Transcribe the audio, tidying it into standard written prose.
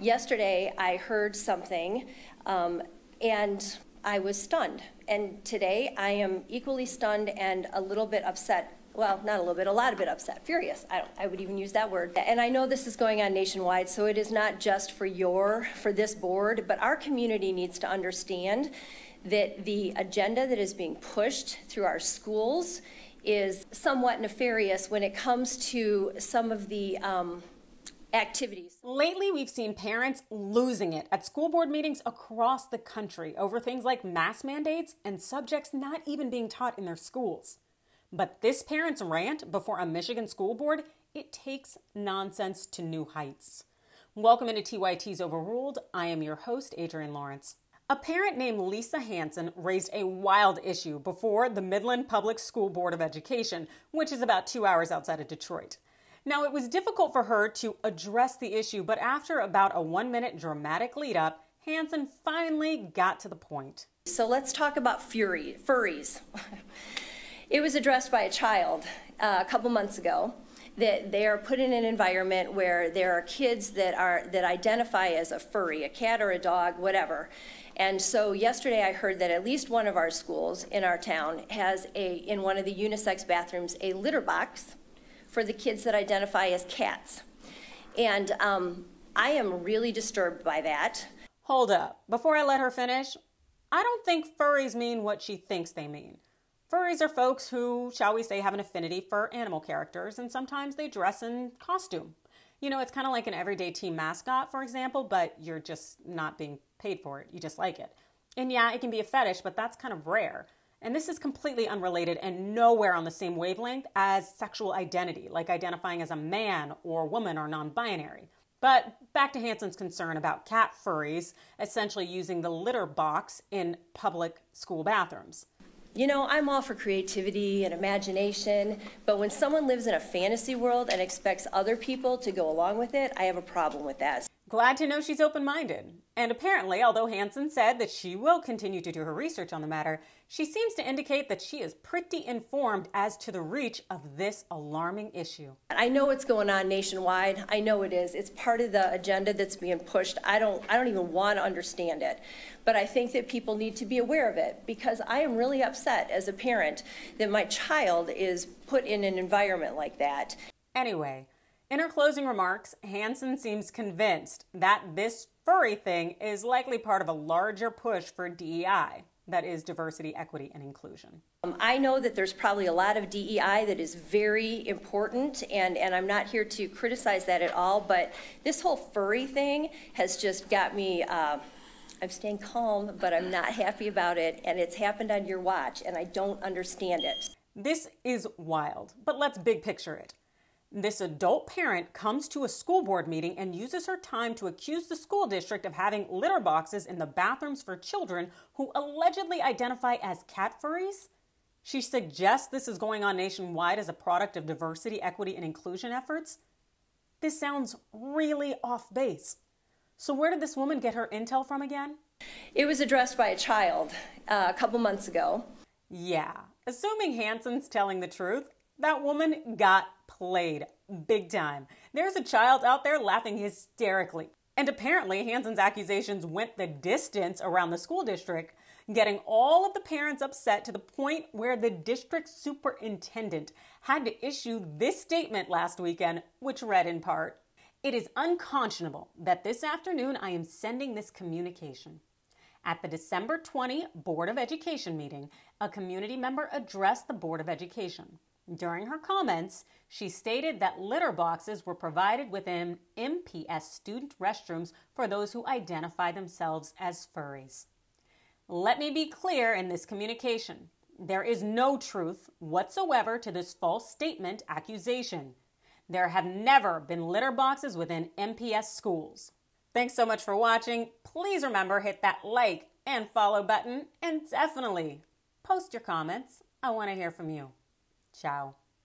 Yesterday, I heard something and I was stunned. And today, I am equally stunned and a little bit upset. Well, not a little bit, a lot of bit upset, furious. I would even use that word. And I know this is going on nationwide, so it is not just for this board, but our community needs to understand that the agenda that is being pushed through our schools is somewhat nefarious when it comes to some of the activities. Lately, we've seen parents losing it at school board meetings across the country over things like mask mandates and subjects not even being taught in their schools. But this parent's rant before a Michigan school board, it takes nonsense to new heights. Welcome into TYT's Overruled. I am your host, Adrienne Lawrence. A parent named Lisa Hansen raised a wild issue before the Midland Public School Board of Education, which is about 2 hours outside of Detroit. Now, it was difficult for her to address the issue, but after about a 1-minute dramatic lead-up, Hansen finally got to the point. So let's talk about furries. It was addressed by a child a couple months ago that they are put in an environment where there are kids that identify as a furry, a cat or a dog, whatever. And so yesterday I heard that at least one of our schools in our town has in one of the unisex bathrooms, a litter box for the kids that identify as cats. And I am really disturbed by that. Hold up, before I let her finish, I don't think furries mean what she thinks they mean. Furries are folks who, shall we say, have an affinity for animal characters, and sometimes they dress in costume. You know, it's kind of like an everyday team mascot, for example, but you're just not being paid for it. You just like it. And yeah, it can be a fetish, but that's kind of rare. And this is completely unrelated and nowhere on the same wavelength as sexual identity, like identifying as a man or woman or non-binary. But back to Hansen's concern about cat furries essentially using the litter box in public school bathrooms. You know, I'm all for creativity and imagination, but when someone lives in a fantasy world and expects other people to go along with it, I have a problem with that. Glad to know she's open-minded. And apparently, although Hansen said that she will continue to do her research on the matter, she seems to indicate that she is pretty informed as to the reach of this alarming issue. I know it's going on nationwide. I know it is. It's part of the agenda that's being pushed. I don't even want to understand it. But I think that people need to be aware of it, because I am really upset as a parent that my child is put in an environment like that. Anyway, in her closing remarks, Hansen seems convinced that this furry thing is likely part of a larger push for DEI, that is diversity, equity, and inclusion. I know that there's probably a lot of DEI that is very important, and I'm not here to criticize that at all, but this whole furry thing has just got me, I'm staying calm, but I'm not happy about it, and it's happened on your watch, and I don't understand it. This is wild, but let's big picture it. This adult parent comes to a school board meeting and uses her time to accuse the school district of having litter boxes in the bathrooms for children who allegedly identify as cat furries. She suggests this is going on nationwide as a product of diversity, equity, and inclusion efforts. This sounds really off base. So where did this woman get her intel from again? It was addressed by a child a couple months ago. Yeah, assuming Hansen's telling the truth, that woman got played big time. There's a child out there laughing hysterically. And apparently Hansen's accusations went the distance around the school district, getting all of the parents upset to the point where the district superintendent had to issue this statement last weekend, which read in part, "It is unconscionable that this afternoon I am sending this communication. At the December 20 Board of Education meeting, a community member addressed the Board of Education. During her comments, she stated that litter boxes were provided within MPS student restrooms for those who identify themselves as furries. Let me be clear in this communication. There is no truth whatsoever to this false statement accusation. There have never been litter boxes within MPS schools." Thanks so much for watching. Please remember, hit that like and follow button, and definitely post your comments. I want to hear from you. Ciao.